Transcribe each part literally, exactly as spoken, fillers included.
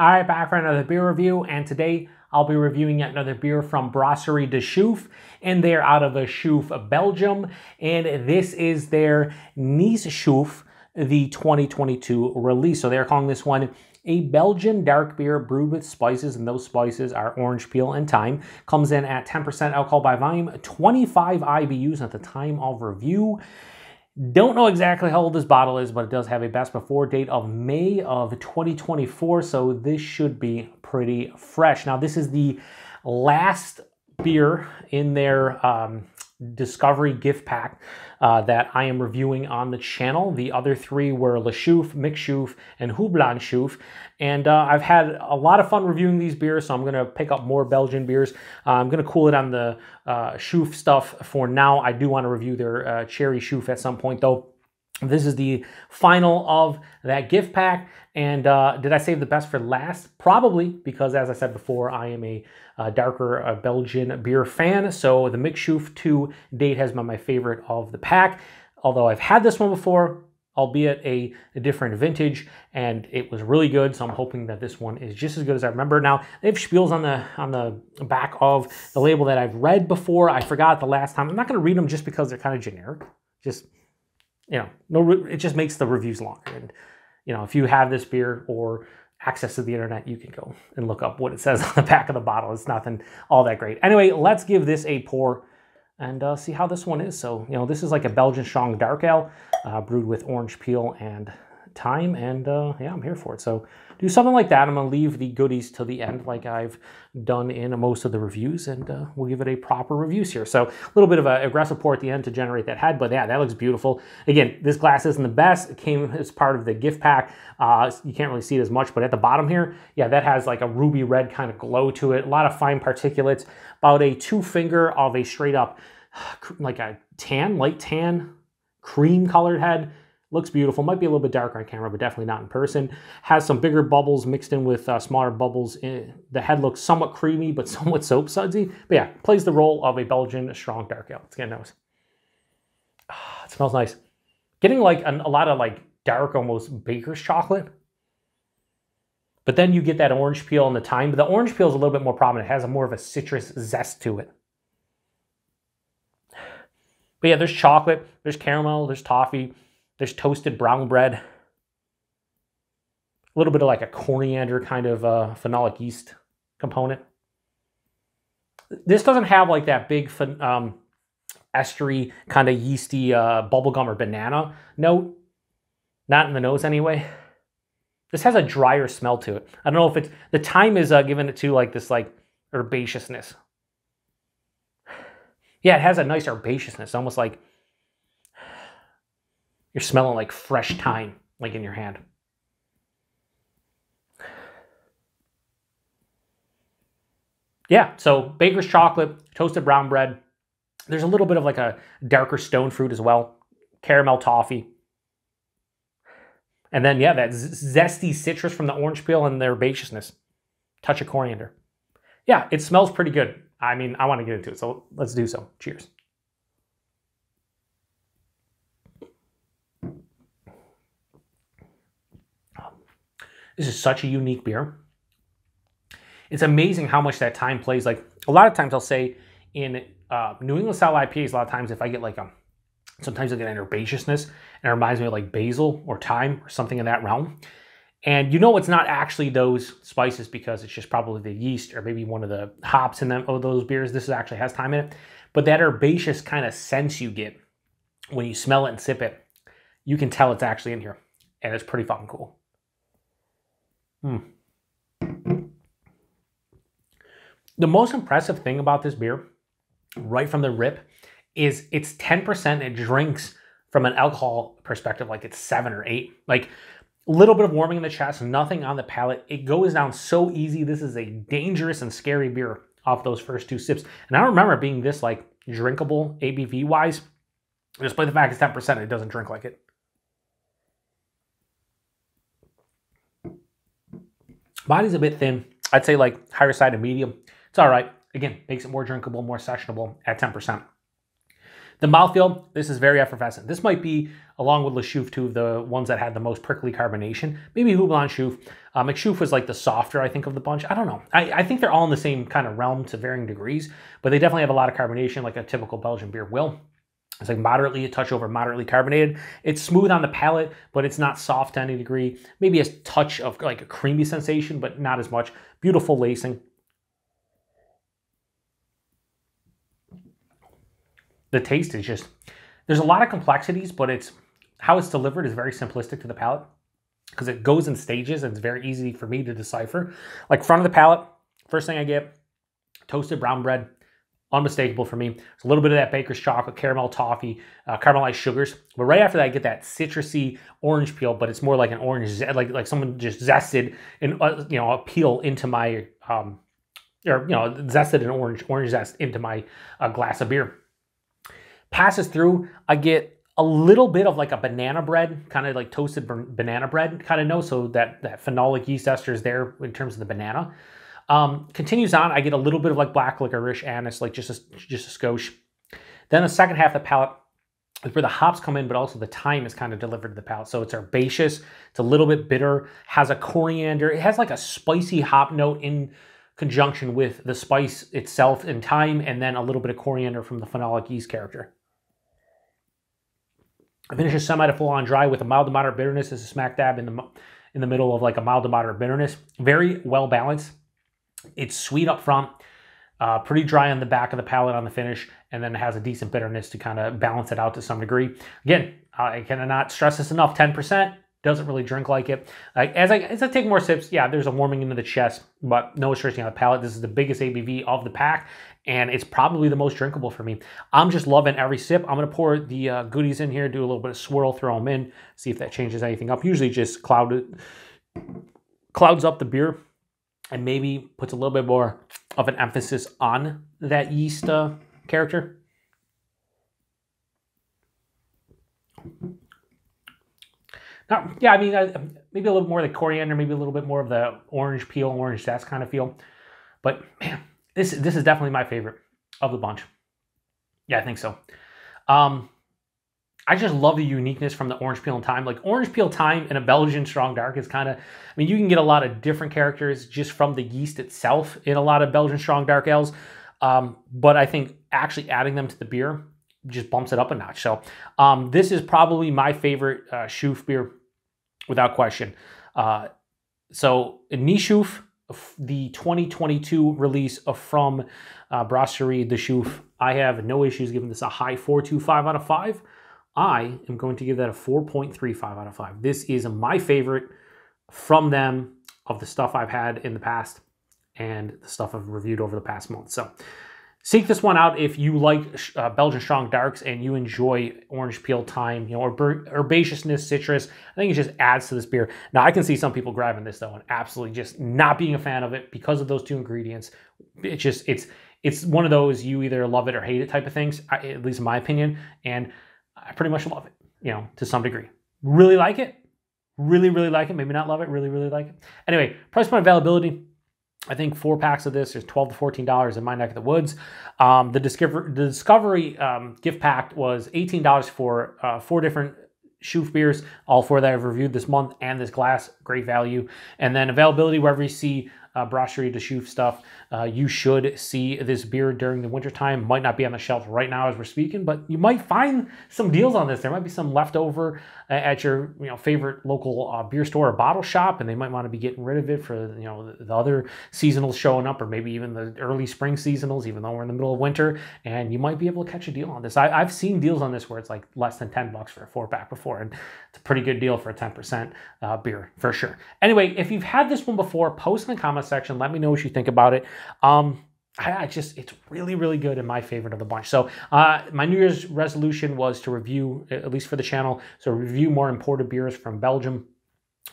Alright, back for another beer review, and today I'll be reviewing yet another beer from Brasserie d'Achouffe, and they're out of Chouffe, Belgium, and this is their N'Ice Chouffe, the twenty twenty-two release. So they're calling this one a Belgian dark beer brewed with spices, and those spices are orange peel and thyme. Comes in at ten percent alcohol by volume, twenty-five I B Us at the time of review. Don't know exactly how old this bottle is, but it does have a best before date of May of twenty twenty-four, so this should be pretty fresh. Now, this is the last beer in their um, Discovery gift pack uh, that I am reviewing on the channel. The other three were La Chouffe, McChouffe, and Houblon Chouffe. And uh, I've had a lot of fun reviewing these beers, so I'm going to pick up more Belgian beers. Uh, I'm going to cool it on the uh, Chouffe stuff for now. I do want to review their uh, Cherry Chouffe at some point, though. This is the final of that gift pack, and uh, did I save the best for last? Probably, because as I said before, I am a uh, darker uh, Belgian beer fan, so the McChouffe to date has been my favorite of the pack, although I've had this one before, albeit a, a different vintage, and it was really good, so I'm hoping that this one is just as good as I remember. Now, they have spiels on the on the back of the label that I've read before. I forgot the last time. I'm not going to read them just because they're kind of generic. Just... You know, no, it just makes the reviews longer. And, you know, if you have this beer or access to the internet, you can go and look up what it says on the back of the bottle. It's nothing all that great. Anyway, let's give this a pour and uh, see how this one is. So, you know, this is like a Belgian strong dark ale uh, brewed with orange peel and thyme. And uh, yeah, I'm here for it. So do something like that. I'm going to leave the goodies to the end like I've done in most of the reviews, and uh, we'll give it a proper reviews here. So a little bit of an aggressive pour at the end to generate that head, but yeah, that looks beautiful. Again, this glass isn't the best. It came as part of the gift pack. Uh, you can't really see it as much, but at the bottom here, yeah, that has like a ruby red kind of glow to it. A lot of fine particulates, about a two finger of a straight up, like a tan, light tan, cream colored head. Looks beautiful. Might be a little bit darker on camera, but definitely not in person. Has some bigger bubbles mixed in with uh, smaller bubbles. The head looks somewhat creamy, but somewhat soap sudsy. But yeah, plays the role of a Belgian strong dark ale. Let's get a nose. Ah, it smells nice. Getting like an, a lot of like dark, almost baker's chocolate. But then you get that orange peel and the thyme. But the orange peel is a little bit more prominent. It has a more of a citrus zest to it. But yeah, there's chocolate, there's caramel, there's toffee. There's toasted brown bread, a little bit of like a coriander kind of uh, phenolic yeast component. This doesn't have like that big um, estery kind of yeasty uh, bubblegum or banana note. Not in the nose anyway. This has a drier smell to it. I don't know if it's, the thyme is uh, giving it to like this like herbaceousness. Yeah, it has a nice herbaceousness, almost like you're smelling like fresh thyme, like in your hand. Yeah, so baker's chocolate, toasted brown bread. There's a little bit of like a darker stone fruit as well. Caramel toffee. And then, yeah, that zesty citrus from the orange peel and the herbaceousness. Touch of coriander. Yeah, it smells pretty good. I mean, I want to get into it, so let's do so. Cheers. This is such a unique beer. It's amazing how much that thyme plays. Like a lot of times I'll say in uh, New England style I P As, a lot of times if I get like a, sometimes I get an herbaceousness and it reminds me of like basil or thyme or something in that realm. And you know it's not actually those spices because it's just probably the yeast or maybe one of the hops in them, oh, those beers. This is actually has thyme in it. But that herbaceous kind of sense you get when you smell it and sip it, you can tell it's actually in here. And it's pretty fucking cool. Hmm. The most impressive thing about this beer, right from the rip, is it's ten percent. It drinks from an alcohol perspective like it's seven or eight. Like a little bit of warming in the chest, nothing on the palate. It goes down so easy. This is a dangerous and scary beer off those first two sips. And I don't remember it being this like drinkable A B V-wise. Despite the fact it's ten percent, it doesn't drink like it. Body's a bit thin. I'd say like higher side of medium. It's all right. Again, makes it more drinkable, more sessionable at ten percent. The mouthfeel, this is very effervescent. This might be, along with La Chouffe, two of the ones that had the most prickly carbonation. Maybe Houblon Chouffe. Uh, McChouffe was like the softer, I think, of the bunch. I don't know. I, I think they're all in the same kind of realm to varying degrees, but they definitely have a lot of carbonation like a typical Belgian beer will. It's like moderately, a touch over moderately carbonated. It's smooth on the palate, but it's not soft to any degree. Maybe a touch of like a creamy sensation, but not as much. Beautiful lacing. The taste is just, there's a lot of complexities, but it's, how it's delivered is very simplistic to the palate because it goes in stages and it's very easy for me to decipher. Like front of the palate, first thing I get, toasted brown bread. Unmistakable for me. It's a little bit of that baker's chocolate, caramel toffee, uh, caramelized sugars. But right after that, I get that citrusy orange peel, but it's more like an orange, like like someone just zested and uh, you know, a peel into my, um, or you know, zested an orange, orange zest into my uh, glass of beer. Passes through, I get a little bit of like a banana bread, kind of like toasted banana bread, kind of know, so that that phenolic yeast ester is there in terms of the banana. Um, continues on, I get a little bit of like black licorice, anise, like just a, just a skosh. Then the second half of the palate is where the hops come in, but also the thyme is kind of delivered to the palate. So it's herbaceous, it's a little bit bitter, has a coriander, it has like a spicy hop note in conjunction with the spice itself and thyme, and then a little bit of coriander from the phenolic yeast character. It finishes semi to full on dry with a mild to moderate bitterness. This is a smack dab in the, in the middle of like a mild to moderate bitterness. Very well balanced. It's sweet up front, uh, pretty dry on the back of the palate on the finish, and then it has a decent bitterness to kind of balance it out to some degree. Again, uh, I cannot stress this enough, ten percent, doesn't really drink like it. Uh, as, I, as I take more sips, yeah, there's a warming into the chest, but no stretching on the palate. This is the biggest A B V of the pack, and it's probably the most drinkable for me. I'm just loving every sip. I'm going to pour the uh, goodies in here, do a little bit of swirl, throw them in, see if that changes anything up. Usually just clouded, clouds up the beer. And maybe puts a little bit more of an emphasis on that yeast uh, character. Now, yeah, I mean, uh, maybe a little more of the coriander, maybe a little bit more of the orange peel, orange zest kind of feel. But man, this this is definitely my favorite of the bunch. Yeah, I think so. Um, I just love the uniqueness from the orange peel and thyme. Like orange peel thyme in a Belgian strong dark is kind of, I mean, you can get a lot of different characters just from the yeast itself in a lot of Belgian strong dark ales. Um, but I think actually adding them to the beer just bumps it up a notch. So um, this is probably my favorite uh, Chouffe beer without question. Uh, so N'Ice Chouffe, the twenty twenty-two release of from uh, Brasserie d'Achouffe. I have no issues giving this a high four two five out of five. I am going to give that a four point three five out of five. This is my favorite from them of the stuff I've had in the past and the stuff I've reviewed over the past month. So seek this one out if you like uh, Belgian strong darks and you enjoy orange peel, thyme, you know, herb herbaceousness, citrus. I think it just adds to this beer. Now I can see some people grabbing this though and absolutely just not being a fan of it because of those two ingredients. It just it's it's one of those you either love it or hate it type of things. I, at least in my opinion, and I pretty much love it, you know, to some degree. Really like it. Really, really like it. Maybe not love it. Really, really like it. Anyway, price point availability. I think four packs of this is twelve to fourteen dollars in my neck of the woods. Um, the, Discover the Discovery um, gift pack was eighteen dollars for uh, four different Chouffe beers. All four that I've reviewed this month and this glass. Great value. And then availability wherever you see uh, Brasserie d'Achouffe stuff. Uh, you should see this beer during the wintertime. Might not be on the shelf right now as we're speaking, but you might find some deals on this. There might be some leftover at your you know favorite local uh, beer store or bottle shop, and they might want to be getting rid of it for you know the, the other seasonals showing up, or maybe even the early spring seasonals, even though we're in the middle of winter, and you might be able to catch a deal on this. I, I've seen deals on this where it's like less than ten bucks for a four pack before, and it's a pretty good deal for a ten percent uh, beer for sure. Anyway, if you've had this one before, post in the comments section. Let me know what you think about it. Um, I, I just, it's really, really good and my favorite of the bunch. So uh, my New Year's resolution was to review, at least for the channel, so review more imported beers from Belgium,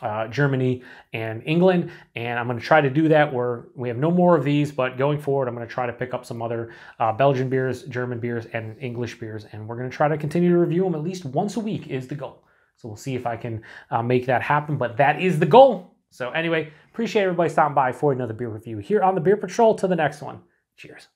uh, Germany, and England. And I'm going to try to do that where we have no more of these, but going forward, I'm going to try to pick up some other uh, Belgian beers, German beers, and English beers. And we're going to try to continue to review them at least once a week is the goal. So we'll see if I can uh, make that happen, but that is the goal. So anyway, appreciate everybody stopping by for another beer review here on The Beer Patrol. Till the next one, cheers.